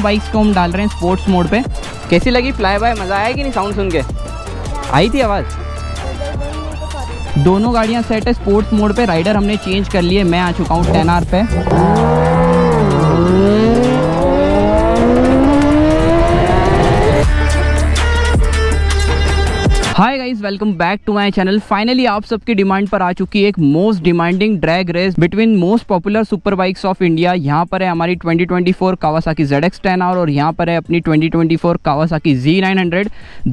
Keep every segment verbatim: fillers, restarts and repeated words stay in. दोनों बाइक्स को हम डाल रहे हैं स्पोर्ट्स मोड पे। कैसी लगी फ्लाई बाय, मज़ा आया कि नहीं? साउंड सुन के आई थी आवाज़। दोनों गाड़ियां सेट है स्पोर्ट्स मोड पे, राइडर हमने चेंज कर लिए। मैं आ चुका हूँ टेन आर पे। Hi guys, welcome back to my channel. Finally आप सबकी डिमांड पर आ चुकी है एक most demanding drag race between most popular super bikes of India. यहाँ पर है हमारी twenty twenty four Kawasaki Z X ten R और यहाँ पर है अपनी twenty twenty four Kawasaki Z nine hundred.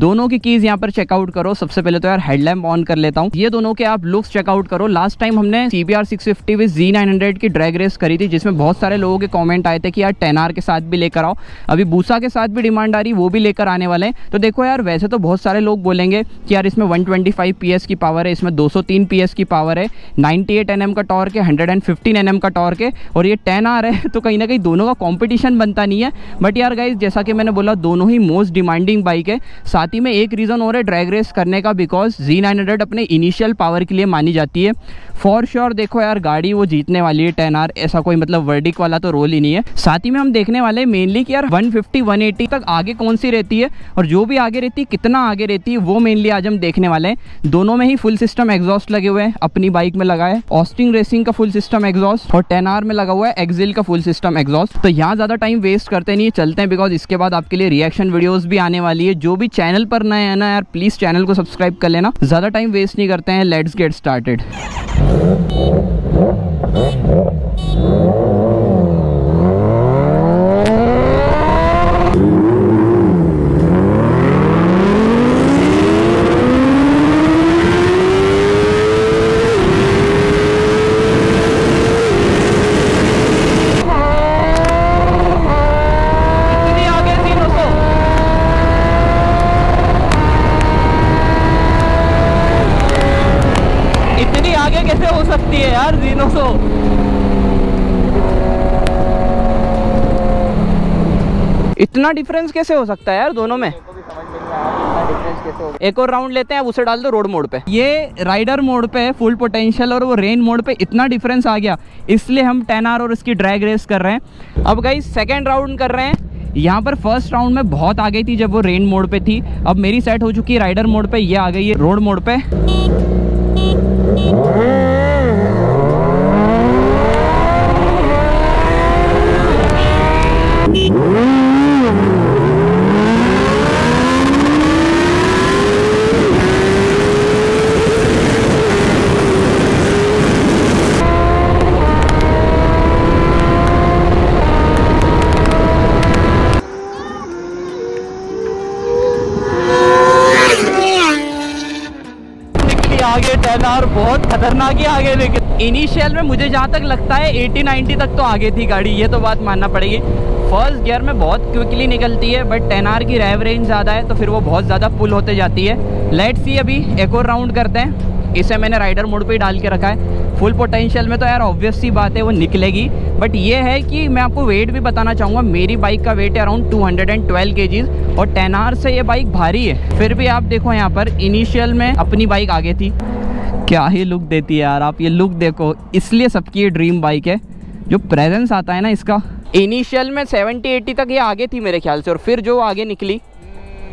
दोनों की कीज़ यहाँ पर चेकआउट करो। सबसे पहले तो यार हेडलैम्प ऑन कर लेता हूँ। ये दोनों के आप लुक्स चेकआउट करो। लास्ट टाइम हमने C V R six fifty with Z nine hundred की ड्रैग रेस करी थी, जिसमें बहुत सारे लोगों के कॉमेंट आए थे कि यार टेन आर के साथ भी लेकर आओ। अभी बूसा के साथ भी डिमांड आ रही, वो भी लेकर आने वाले हैं। तो देखो यार, वैसे तो बहुत सारे लोग बोलेंगे कि यार इसमें वन ट्वेंटी फाइव पीएस की पावर है, इसमें टू ओ थ्री पीएस की पावर है, नाइंटी एट एनएम का टॉर्क है, हंड्रेड फिफ्टीन एनएम का टॉर्क है और ये टेन आर है। तो कहीं ना कहीं दोनों का कंपटीशन बनता नहीं है। बट यार गाइस, जैसा कि मैंने बोला, दोनों ही मोस्ट डिमांडिंग बाइक है। साथ ही में एक रीज़न और है ड्रैग रेस करने का, बिकॉज ज़ी नाइन हंड्रेड अपने इनिशियल पावर के लिए मानी जाती है। फॉर श्योर देखो यार, गाड़ी वो जीतने वाली है टेन आर, ऐसा कोई मतलब वर्डिक वाला तो रोल ही नहीं है। साथ ही में हम देखने वाले मेनली कि यार वन फिफ्टी वन एटी तक आगे कौन सी रहती है और जो भी आगे रहती है कितना आगे रहती है, वो मेनली आज हम देखने वाले हैं। दोनों में ही फुल सिस्टम एग्जॉस्ट लगे हुए हैं। अपनी बाइक में लगा है ऑस्टिंग रेसिंग का फुल सिस्टम एग्जॉस्ट और टेन आर में लगा हुआ है एक्सिल का फुल सिस्टम एग्जॉस्ट। तो यहाँ ज़्यादा टाइम वेस्ट करते नहीं, चलते हैं, बिकॉज इसके बाद आपके लिए रिएक्शन वीडियोस भी आने वाली है। जो भी चैनल पर नए है ना यार, प्लीज़ चैनल को सब्सक्राइब कर लेना। ज़्यादा टाइम वेस्ट नहीं करते हैं, लेट्स गेट स्टार्टेड। इतना डिफरेंस कैसे हो सकता है यार दोनों में? एक और राउंड लेते हैं, अब उसे डाल दो रोड मोड पे। ये राइडर मोड पे फुल पोटेंशियल और वो रेन मोड पे इतना डिफरेंस आ गया, इसलिए हम टेन आर और इसकी ड्रैग रेस कर रहे हैं। अब गाइस सेकंड राउंड कर रहे हैं। यहाँ पर फर्स्ट राउंड में बहुत आ गई थी जब वो रेन मोड पे थी। अब मेरी सेट हो चुकी है राइडर मोड पे, ये आ गई है रोड मोड पे। टेन आर बहुत खतरनाक ही आगे, लेकिन इनिशियल में मुझे जहाँ तक लगता है एटी नाइंटी तक तो आगे थी गाड़ी, ये तो बात मानना पड़ेगी। फर्स्ट गियर में बहुत क्विकली निकलती है, बट टेन आर की रैव रेंज ज़्यादा है तो फिर वो बहुत ज़्यादा पुल होते जाती है। लेट्स सी, अभी एक और राउंड करते हैं। इसे मैंने राइडर मोड पे ही डाल के रखा है। फुल पोटेंशियल में तो यार ऑब्वियस सी बात है वो निकलेगी, बट ये है कि मैं आपको वेट भी बताना चाहूँगा। मेरी बाइक का वेट है around two hundred twelve kgs और टेन आर से ये बाइक भारी है। फिर भी आप देखो, यहाँ पर इनिशियल में अपनी बाइक आगे थी। क्या ही लुक देती है यार, आप ये लुक देखो। इसलिए सबकी ये ड्रीम बाइक है, जो प्रेजेंस आता है ना इसका। इनिशियल में सेवेंटी एटी तक ये आगे थी मेरे ख्याल से, और फिर जो आगे निकली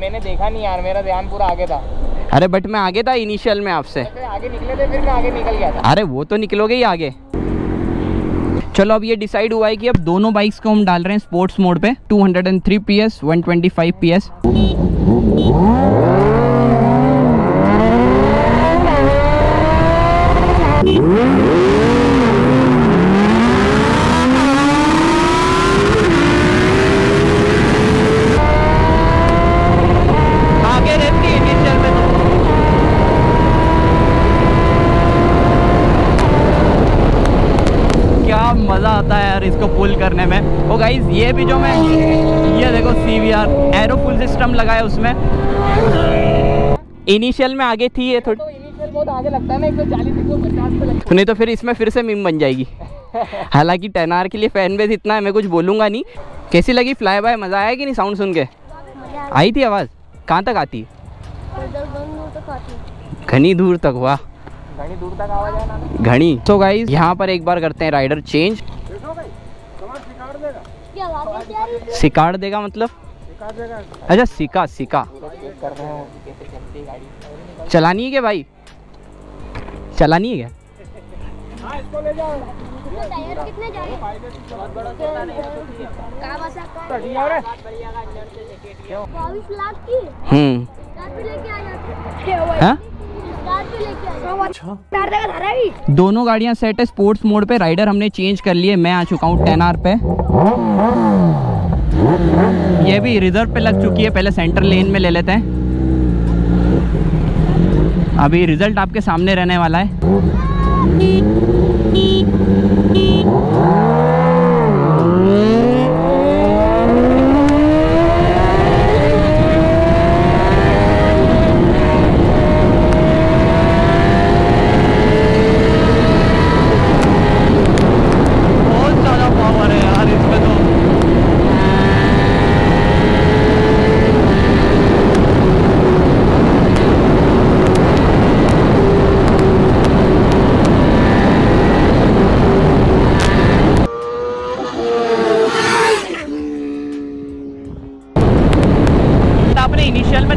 मैंने देखा नहीं यार, मेरा ध्यान पूरा आगे था। अरे बट मैं आगे था इनिशियल में आपसे, आगे निकले थे, फिर मैं आगे निकल गया था। अरे वो तो निकलोगे ही आगे। चलो अब ये डिसाइड हुआ है कि अब दोनों बाइक्स को हम डाल रहे हैं स्पोर्ट्स मोड पे। Two O three PS, one twenty five PS. इसको पुल करने में। ओ गाइस, ये भी जो मैं, ये देखो सीवीआर एरो फुल सिस्टम लगाया, उसमें इनिशियल में आगे थी ये थोड़ी। तो इनिशियल बहुत आगे लगता है ना, एक सौ चालीस एक सौ पचास पे लगता है। नहीं तो फिर इसमें फिर से मीम बन जाएगी। हालांकि टेन आर के लिए फैन बेस इतना है, मैं कुछ बोलूंगा नहीं। कैसी लगी फ्लाई बाय, मजा आया कि नहीं? साउंड सुन के आई थी आवाज? कहाँ तक आती? घनी दूर तक। वाह, घनी दूर तक आवाज है ना, घनी। तो गाइस, यहाँ पर एक बार करते हैं राइडर चेंज। सिकार देगा मतलब अच्छा सिका सिका चलानी है क्या भाई, चलानी है क्या? टायर कितने जा रहे हैं? बहुत बड़ा होता नहीं है कावासा का बाईस लाख की हम्म कार पे लेके आ जाते हैं। कार पे लेके आ जाओ कार जगह धरा है। दोनों गाड़ियां सेट है। स्पोर्ट्स मोड पे राइडर हमने चेंज कर लिए। मैं आ चुका हूं टेन आर पे, ये भी रिजर्व पे लग चुकी है। पहले सेंटर लेन में ले लेते हैं। अभी रिजल्ट आपके सामने रहने वाला है।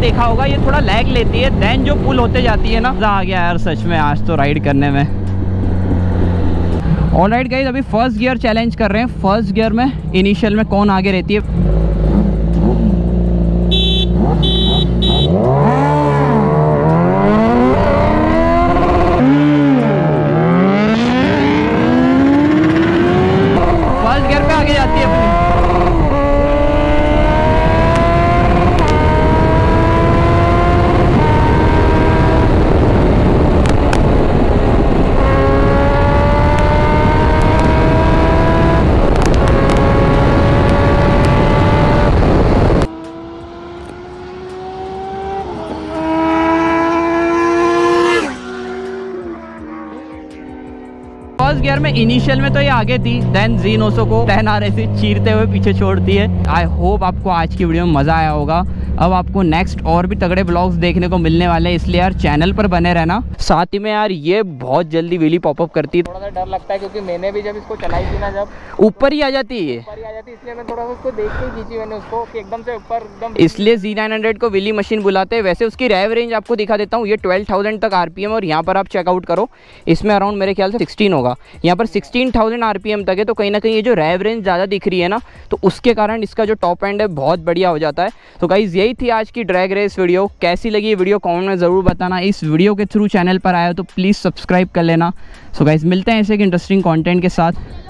देखा होगा ये थोड़ा लैग लेती है, देन जो पुल होते जाती है ना। मजा आ गया यार सच में आज तो राइड करने में। ऑलराइट गाइस, अभी फर्स्ट गियर चैलेंज कर रहे हैं। फर्स्ट गियर में इनिशियल में कौन आगे रहती है। फर्स्ट गियर में इनिशियल में तो ये आगे थी, देन ज़ी नाइन हंड्रेड को टेन आर से चीरते हुए पीछे छोड़ती है। आई होप आपको आज की वीडियो में मज़ा आया होगा। अब आपको नेक्स्ट और भी तगड़े ब्लॉग्स देखने को मिलने वाले हैं, इसलिए यार चैनल पर बने रहना। साथ ही में यार ये बहुत जल्दी व्हीली पॉपअप करती है। थोड़ा सा डर लगता है क्योंकि मैंने भी जब इसको चलाई थी ना, जब ऊपर ही आ जाती है ऊपर ही आ जाती है इसलिए मैं थोड़ा सा उसको देख के खींची मैंने उसको कि एकदम से ऊपर एकदम, इसलिए ज़ी नाइन हंड्रेड को व्हीली मशीन बुलाते हैं। वैसे उसकी रैव रेंज आपको दिखा देता हूँ। ये ट्वेल्व थाउजेंड तक आरपीएम और यहाँ पर आप चेकआउट करो इसमें अराउंड मेरे ख्याल से सिक्सटीन होगा। यहाँ पर सिक्सटीन थाउजेंड आरपीएम तक है, तो कहीं ना कहीं ये जो रैव रेंज ज़्यादा दिख रही है ना, तो उसके कारण इसका जो टॉप एंड है बहुत बढ़िया हो जाता है। तो गाइस यही थी आज की ड्रैग रेस वीडियो। कैसी लगी ये वीडियो कमेंट में ज़रूर बताना। इस वीडियो के थ्रू चैनल पर आया हो तो प्लीज़ सब्सक्राइब कर लेना। सो गाइस मिलते हैं ऐसे एक इंटरेस्टिंग कंटेंट के साथ।